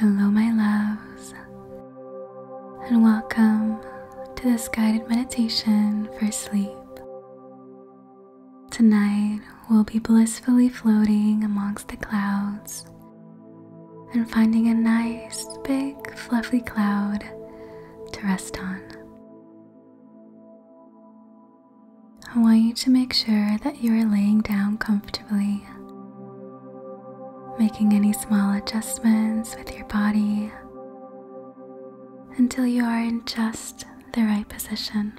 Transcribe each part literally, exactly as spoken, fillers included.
Hello my loves, and welcome to this guided meditation for sleep. Tonight we'll be blissfully floating amongst the clouds and finding a nice big fluffy cloud to rest on. I want you to make sure that you are laying down comfortably, making any small adjustments with your body until you are in just the right position.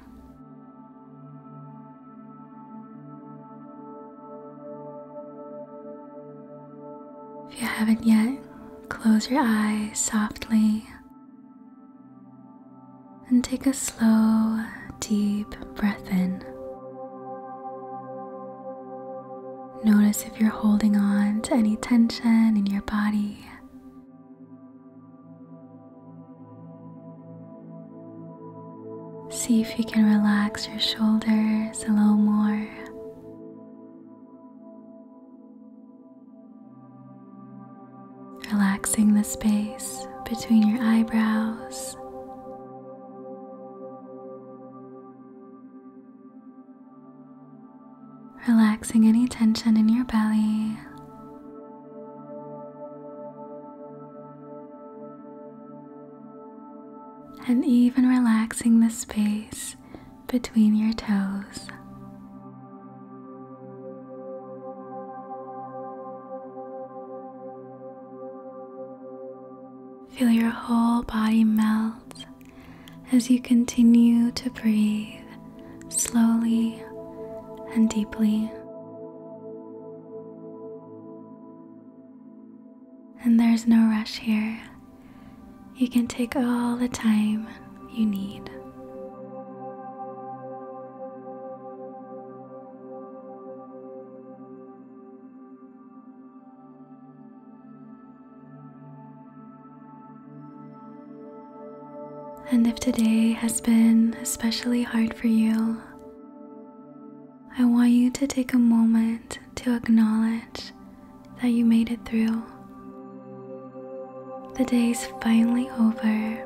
If you haven't yet, close your eyes softly and take a slow, deep breath in. Notice if you're holding on to any tension in your body. See if you can relax your shoulders a little more. Relaxing the space between your eyebrows. Relaxing any tension in your belly. And even relaxing the space between your toes. Feel your whole body melt as you continue to breathe slowly and deeply. And there's no rush here. You can take all the time you need. And if today has been especially hard for you, I want you to take a moment to acknowledge that you made it through. The day is finally over,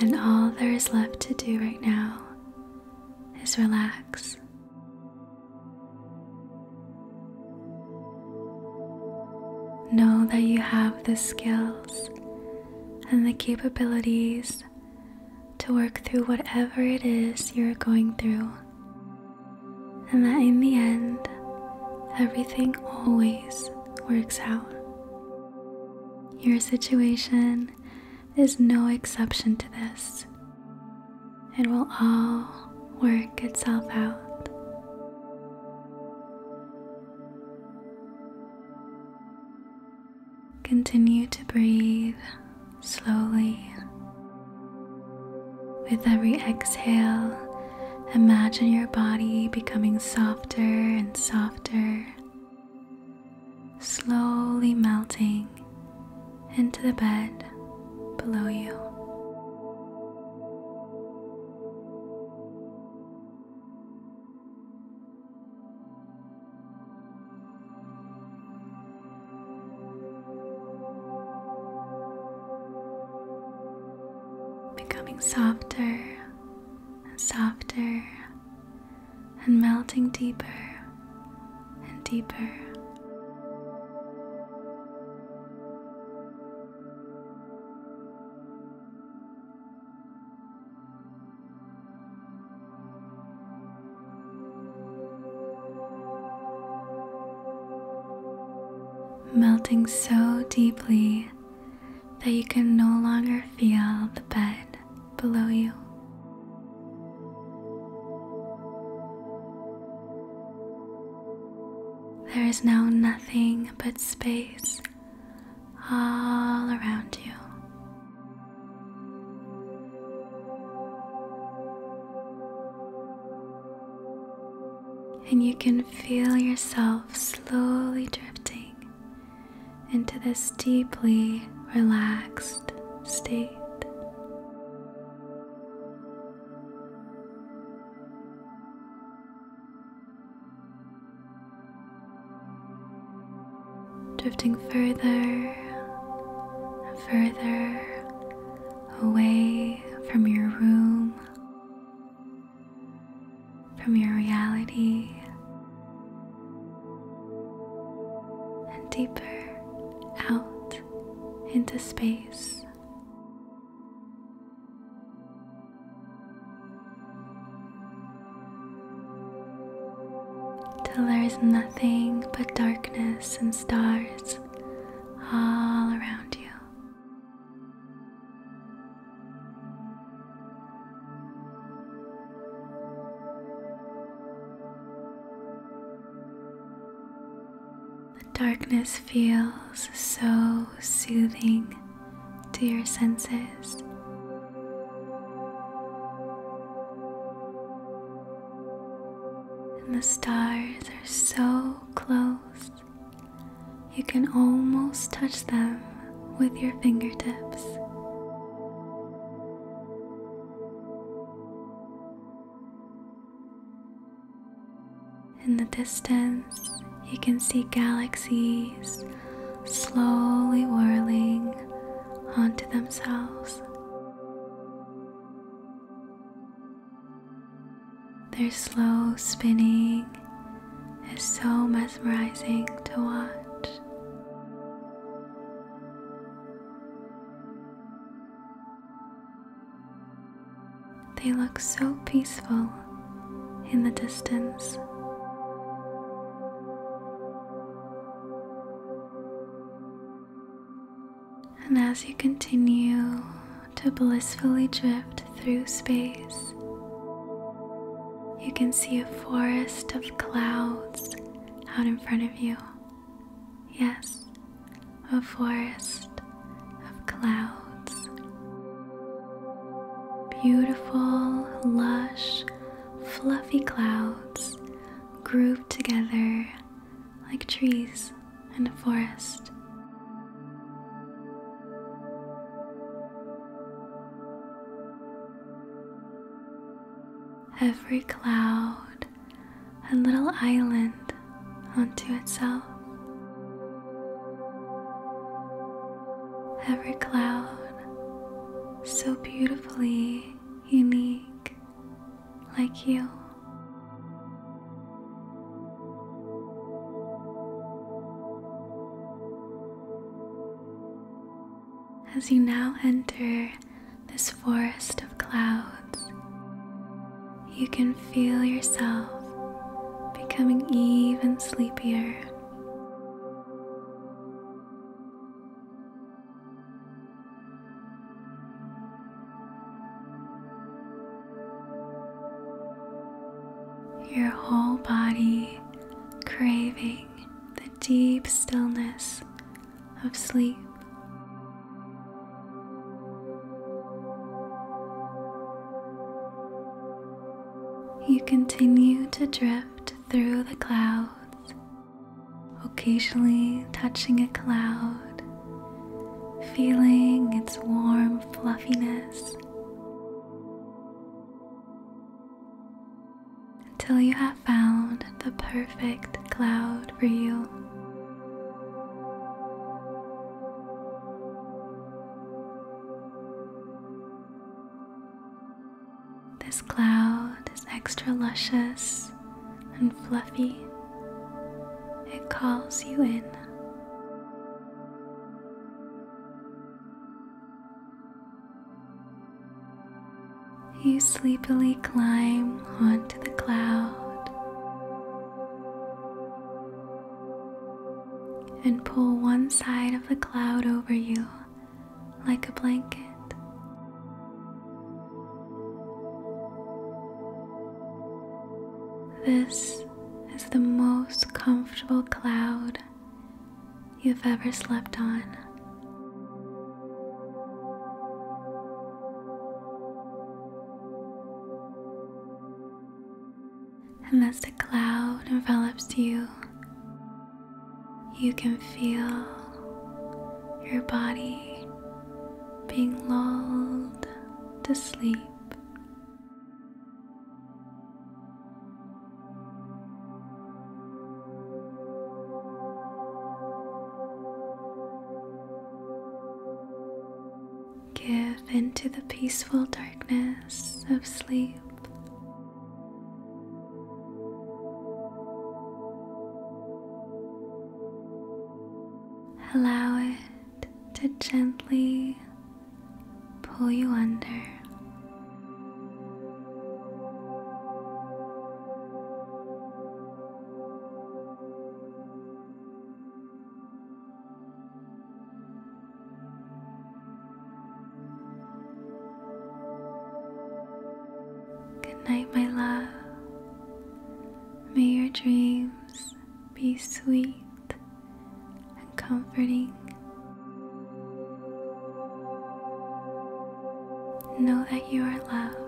and all there is left to do right now is relax. Know that you have the skills and the capabilities to work through whatever it is you're going through, and that in the end, everything always works out. Your situation is no exception to this. It will all work itself out. Continue to breathe slowly. With every exhale, imagine your body becoming softer and softer, slowly melting into the bed below you. Becoming softer and softer and melting deeper and deeper. Melting so deeply that you can no longer feel the bed below you. There is now nothing but space all around you. And you can feel yourself slowly drifting into this deeply relaxed state. Drifting further further away from your room, from your reality, and deeper out into space. Till there is nothing but darkness and stars all around you. The darkness feels so soothing to your senses. And the stars are so close, you can almost touch them with your fingertips. In the distance, you can see galaxies slowly whirling onto themselves. Their slow spinning is so mesmerizing to watch. They look so peaceful in the distance. And as you continue to blissfully drift through space, you can see a forest of clouds out in front of you. Yes, a forest of clouds. Beautiful, lush, fluffy clouds grouped together like trees in a forest. Every cloud, a little island unto itself. Every cloud, so beautifully unique, like you. As you now enter this forest of clouds, you can feel yourself becoming even sleepier. Your whole body craving the deep stillness of sleep. You continue to drift through the clouds, occasionally touching a cloud, feeling its warm fluffiness, until you have found the perfect cloud for you. This cloud is extra luscious and fluffy. It calls you in. You sleepily climb onto the cloud and pull one side of the cloud over you like a blanket. This is the most comfortable cloud you've ever slept on. And as the cloud envelops you, you can feel your body being lulled to sleep. give into the peaceful darkness of sleep. Allow it to gently pull you under. Good night, my love. May your dreams be sweet and comforting. Know that you are loved.